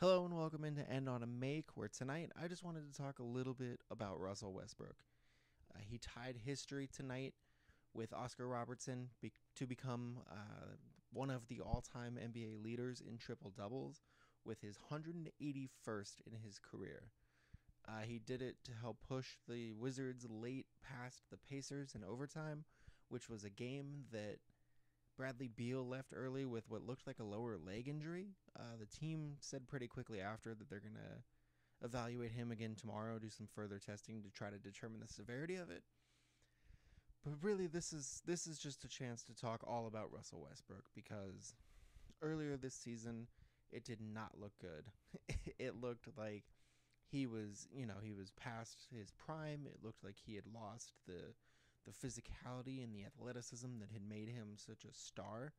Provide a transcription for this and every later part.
Hello and welcome into End on a Make, where tonight I just wanted to talk a little bit about Russell Westbrook. He tied history tonight with Oscar Robertson to become one of the all-time NBA leaders in triple-doubles with his 181st in his career. He did it to help push the Wizards late past the Pacers in overtime, which was a game that Bradley Beal left early with what looked like a lower leg injury. The team said pretty quickly after that they're going to evaluate him again tomorrow, do some further testing to try to determine the severity of it. But really, this is just a chance to talk all about Russell Westbrook, because earlier this season, it did not look good. It looked like he was past his prime. It looked like he had lost the physicality and the athleticism that had made him such a star.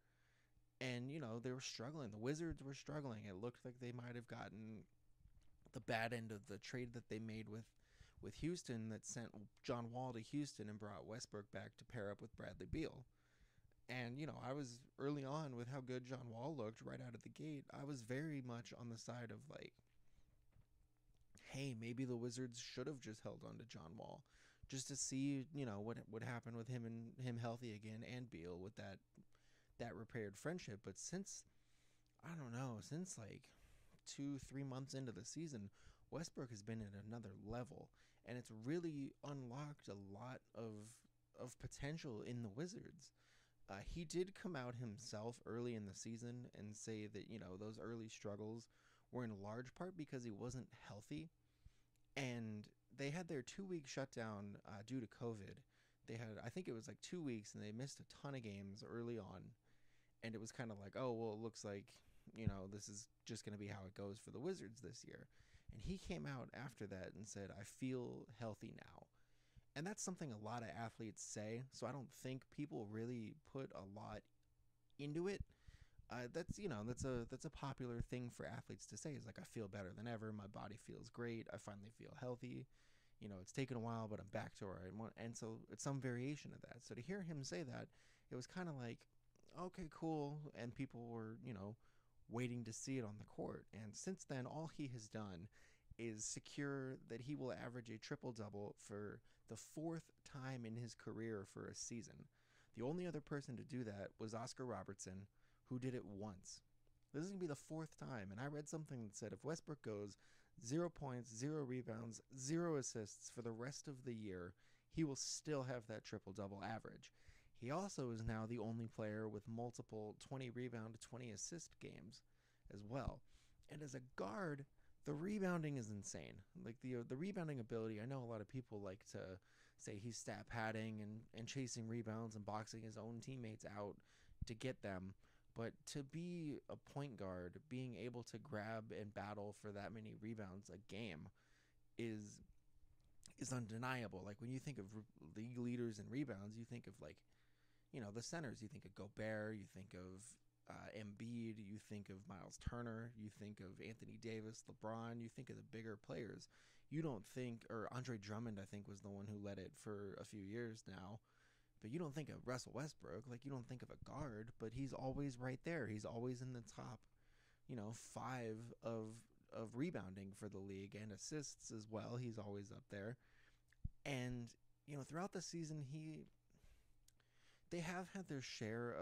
And, you know, they were struggling. The Wizards were struggling. It looked like they might have gotten the bad end of the trade that they made with Houston that sent John Wall to Houston and brought Westbrook back to pair up with Bradley Beal. And, you know, I was early on with how good John Wall looked right out of the gate. I was very much on the side of, like, hey, maybe the Wizards should have just held on to John Wall just to see, you know, what would happen with him and him healthy again, and Beal with that repaired friendship. But since, I don't know, since like 2-3 months into the season, Westbrook has been at another level, and it's really unlocked a lot of potential in the Wizards. He did come out himself early in the season and say that, you know, those early struggles were in large part because he wasn't healthy, and they had their 2-week shutdown due to COVID. They had, I think it was like 2 weeks, and they missed a ton of games early on, and it was kind of like, oh, well, it looks like, you know, this is just going to be how it goes for the Wizards this year. And he came out after that and said, I feel healthy now. And that's something a lot of athletes say, so I don't think people really put a lot into it. That's, you know, that's a popular thing for athletes to say, is like, I feel better than ever. My body feels great. I finally feel healthy. You know, it's taken a while, but I'm back to where I want. And so it's some variation of that. So to hear him say that, it was kind of like, okay, cool. And people were, you know, waiting to see it on the court. And since then, all he has done is secure that he will average a triple-double for the 4th time in his career for a season. The only other person to do that was Oscar Robertson, who did it once. This is going to be the 4th time, and I read something that said if Westbrook goes 0 points, 0 rebounds, 0 assists for the rest of the year, he will still have that triple-double average. He also is now the only player with multiple 20-rebound, 20-assist games as well. And as a guard, the rebounding is insane. Like, the rebounding ability, I know a lot of people like to say he's stat padding and chasing rebounds and boxing his own teammates out to get them. But to be a point guard, being able to grab and battle for that many rebounds a game is undeniable. Like, when you think of league leaders in rebounds, you think of, like, you know, the centers. You think of Gobert. You think of Embiid. You think of Miles Turner. You think of Anthony Davis, LeBron. You think of the bigger players. You don't think, or Andre Drummond, I think, was the one who led it for a few years now. But you don't think of Russell Westbrook, like, you don't think of a guard, but he's always right there. He's always in the top, you know, 5 of rebounding for the league, and assists as well. He's always up there. And, you know, throughout the season, they have had their share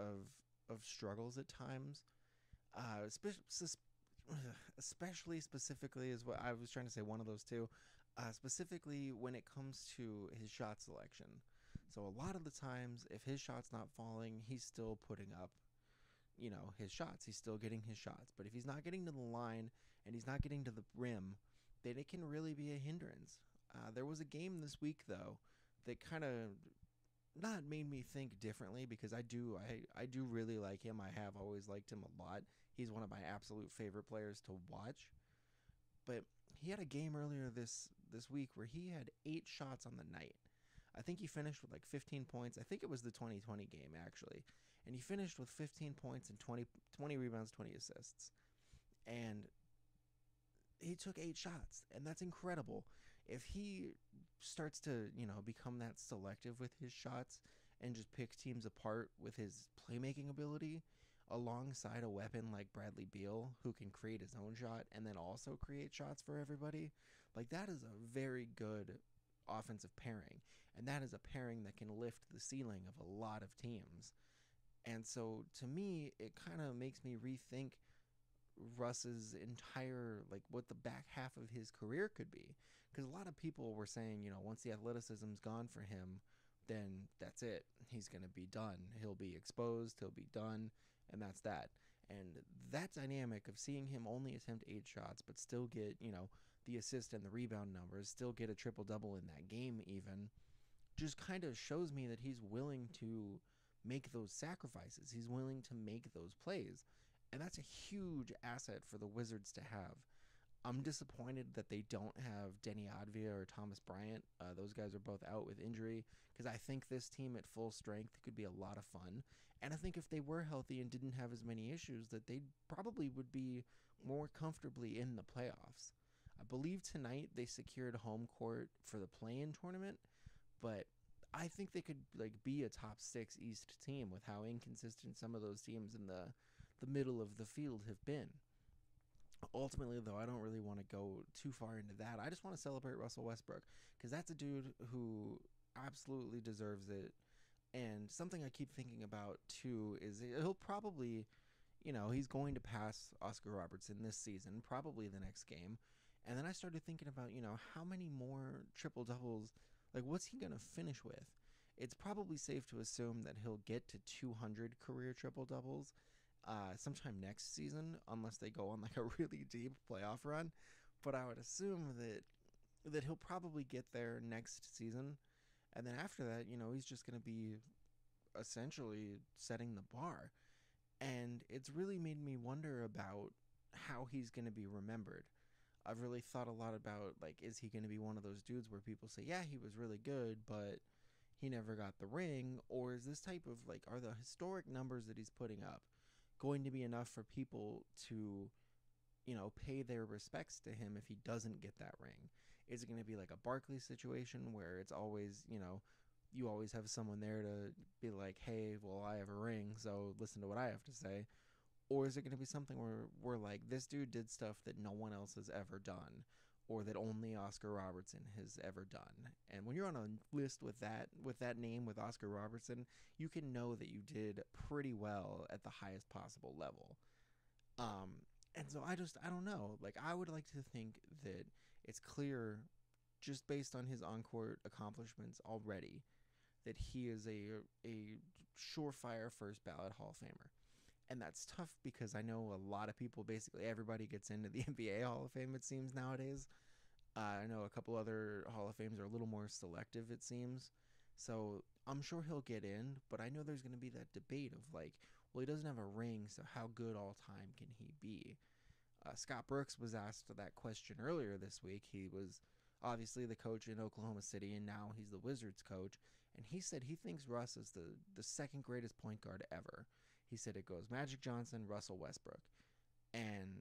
of struggles at times, especially specifically is what I was trying to say, one of those two, specifically when it comes to his shot selection. So a lot of the times, if his shot's not falling, he's still putting up, you know, his shots. He's still getting his shots. But if he's not getting to the line and he's not getting to the rim, then it can really be a hindrance. There was a game this week, though, that kind of not made me think differently, because I do really like him. I have always liked him a lot. He's one of my absolute favorite players to watch. But he had a game earlier this week where he had 8 shots on the night. I think he finished with like 15 points. I think it was the 2020 game, actually. And he finished with 15 points and 20 rebounds, 20 assists. And he took 8 shots, and that's incredible. If he starts to, you know, become that selective with his shots and just pick teams apart with his playmaking ability, alongside a weapon like Bradley Beal, who can create his own shot and then also create shots for everybody, like that is a very good offensive pairing. And that is a pairing that can lift the ceiling of a lot of teams. And so to me, it kind of makes me rethink Russ's entire, like, what the back half of his career could be. Because a lot of people were saying, you know, once the athleticism's gone for him, then that's it. He's going to be done. He'll be exposed. He'll be done. And that's that. And that dynamic of seeing him only attempt 8 shots, but still get, you know, the assist and the rebound numbers, still get a triple-double in that game even, just kind of shows me that he's willing to make those sacrifices. He's willing to make those plays. And that's a huge asset for the Wizards to have. I'm disappointed that they don't have Denny Advia or Thomas Bryant. Those guys are both out with injury, because I think this team at full strength could be a lot of fun. And I think if they were healthy and didn't have as many issues, that they probably would be more comfortably in the playoffs. I believe tonight they secured home court for the play-in tournament, but I think they could like be a top 6 East team with how inconsistent some of those teams in the middle of the field have been. Ultimately, though, I don't really want to go too far into that. I just want to celebrate Russell Westbrook, because that's a dude who absolutely deserves it. And something I keep thinking about, too, is he'll probably, you know, he's going to pass Oscar Robertson this season, probably the next game. And then I started thinking about, you know, how many more triple-doubles, like, what's he going to finish with? It's probably safe to assume that he'll get to 200 career triple-doubles sometime next season, unless they go on like a really deep playoff run. But I would assume that he'll probably get there next season, and then after that, you know, he's just going to be essentially setting the bar. And it's really made me wonder about how he's going to be remembered. I've really thought a lot about, like, is he going to be one of those dudes where people say, yeah, he was really good, but he never got the ring? Or is this type of, like, are the historic numbers that he's putting up going to be enough for people to, you know, pay their respects to him if he doesn't get that ring? Is it going to be like a Barkley situation where it's always, you know, you always have someone there to be like, hey, well, I have a ring, so listen to what I have to say? Or is it going to be something where we're like, this dude did stuff that no one else has ever done, or that only Oscar Robertson has ever done? And when you're on a list with that name, with Oscar Robertson, you can know that you did pretty well at the highest possible level. And so I don't know. Like, I would like to think that it's clear, just based on his on-court accomplishments already, that he is a surefire first ballot Hall of Famer. And that's tough, because I know a lot of people, basically everybody gets into the NBA Hall of Fame, it seems, nowadays. I know a couple other Hall of Fames are a little more selective, it seems. So I'm sure he'll get in, but I know there's going to be that debate of like, well, he doesn't have a ring, so how good all time can he be? Scott Brooks was asked that question earlier this week. He was obviously the coach in Oklahoma City, and now he's the Wizards coach. And he said he thinks Russ is the second greatest point guard ever. He said it goes Magic Johnson, Russell Westbrook. And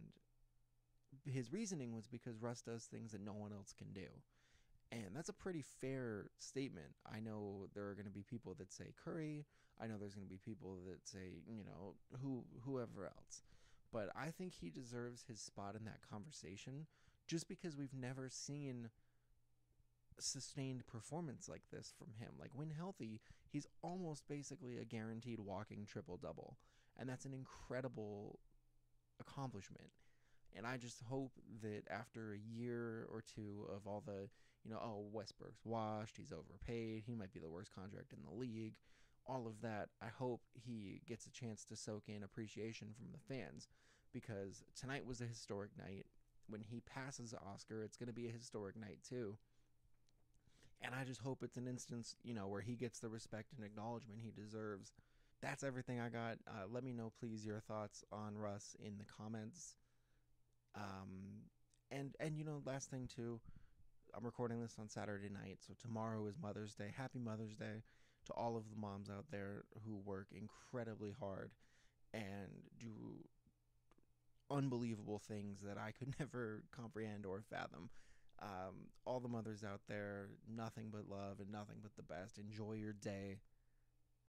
his reasoning was because Russ does things that no one else can do. And that's a pretty fair statement. I know there are going to be people that say Curry. I know there's going to be people that say, you know, whoever else. But I think he deserves his spot in that conversation, just because we've never seen sustained performance like this from him. Like, when healthy, he's almost basically a guaranteed walking triple-double, and that's an incredible accomplishment. And I just hope that after a year or two of all the, you know, oh, Westbrook's washed, he's overpaid, he might be the worst contract in the league, all of that, I hope he gets a chance to soak in appreciation from the fans, because tonight was a historic night. When he passes Oscar, it's going to be a historic night too. And I just hope it's an instance, you know, where he gets the respect and acknowledgement he deserves. That's everything I got. Let me know, please, your thoughts on Russ in the comments. And you know, last thing, too, I'm recording this on Saturday night, so tomorrow is Mother's Day. Happy Mother's Day to all of the moms out there who work incredibly hard and do unbelievable things that I could never comprehend or fathom. All the mothers out there, nothing but love and nothing but the best. Enjoy your day.